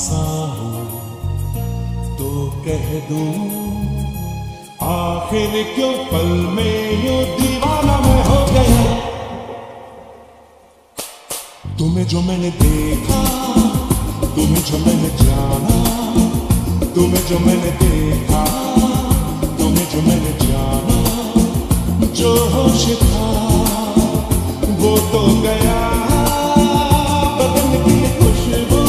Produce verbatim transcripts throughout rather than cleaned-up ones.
सा हो तो कह दो आखिर क्यों पल में यू दीवाना मैं हो गया। तुम्हें जो मैंने देखा, तुम्हें जो मैंने जाना, तुम्हें जो मैंने देखा, तुम्हें जो मैंने जाना, जो होश था वो तो गया। बदन की खुशबू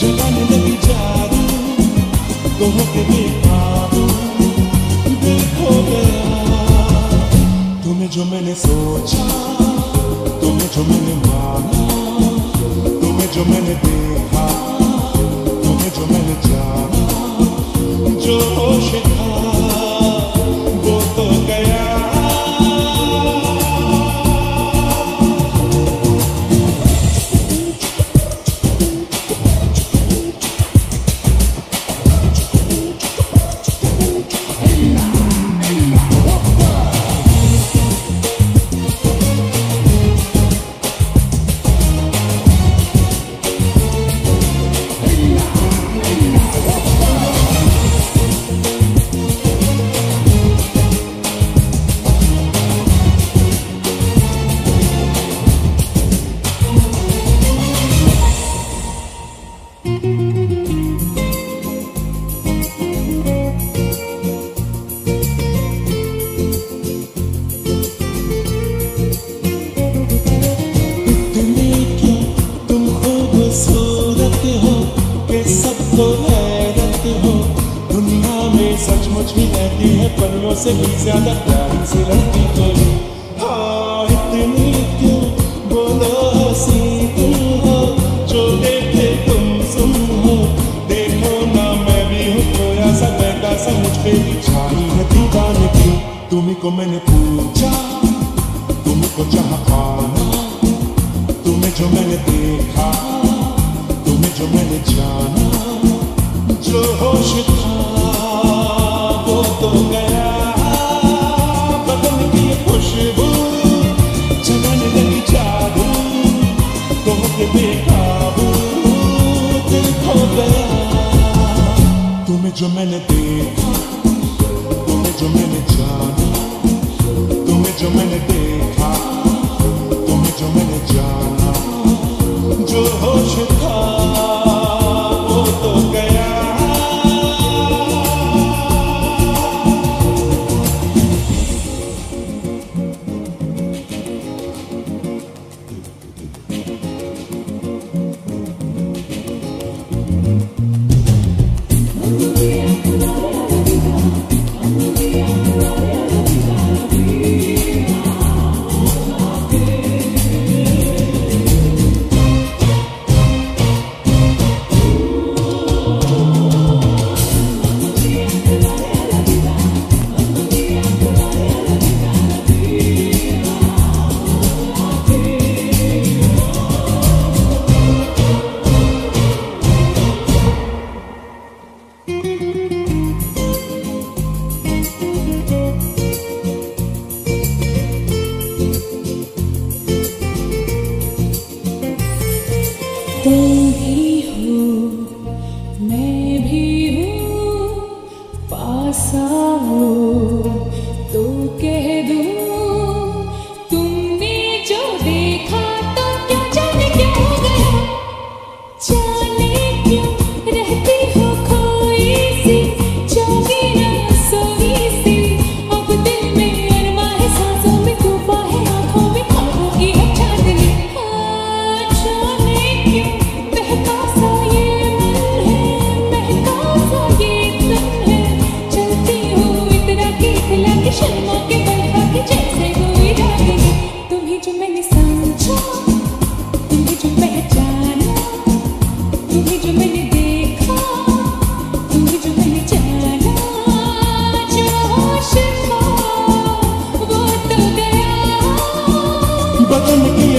जगाने लगी जादू, तुम्हें के बेकाबू दिल खो गया। तुम्हें जो मैंने सोचा, तुम्हें जो मैंने माना, तुम्हें जो मैंने देखा, तुम्हें जो मैंने जाना, जो होश था वो तो गया। सचमुच भी रहती है पन्नों से भी ज्यादा प्यारी से लगती कोई। हाँ इतनी क्यों बोलो हसी तुम हो, जो देखे तुम सुन हो। देखो ना मैं भी हूँ खोया सा बैठा सा, मुझ पे भी छाई है दीवाने की। तुम्ही को मैंने पूछा, तुम्ही को जहाँ पाना, तुम्हें जो मैंने देखा, तुम्हें जो मैंने जाना, जो होश था वो तो गया। बदन की खुशबू जगाने लगी जादू, तुम के बेकाबू दिल खो गया। तुम्हें जो मैंने देखा, तुम्हें जो मैंने जाना, तुम्हें जो मैंने देखा, तुम्हें जो मैंने जाना, जो होश था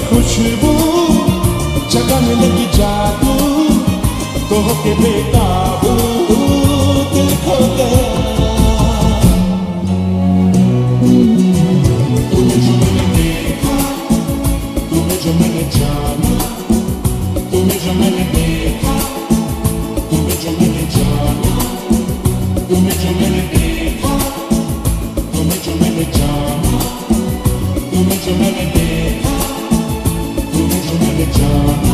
खुशबू जगाने लगी जादू, तो होके बेकाबू दिल खो गया। तुम्हें जो मैंने देखा, तुम्हें जो मैंने जाना, तुम्हें जो मैंने देखा, जो मैंने देखा, तुम्हें जो मैंने जाना, तुम्हें जो मैंने देखा, तुम्हें जो मैंने जाना।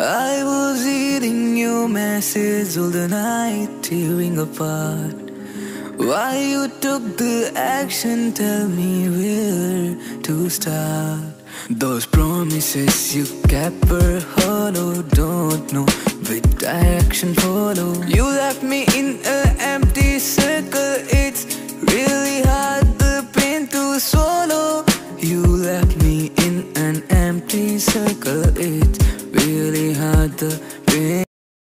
I was reading your message all the night, tearing apart. Why you took the action? Tell me where to start. Those promises you kept were hollow. Don't know which direction follow. You left me in an empty circle. It's really hard, the pain to swallow. You left me in an empty circle. It's really hard to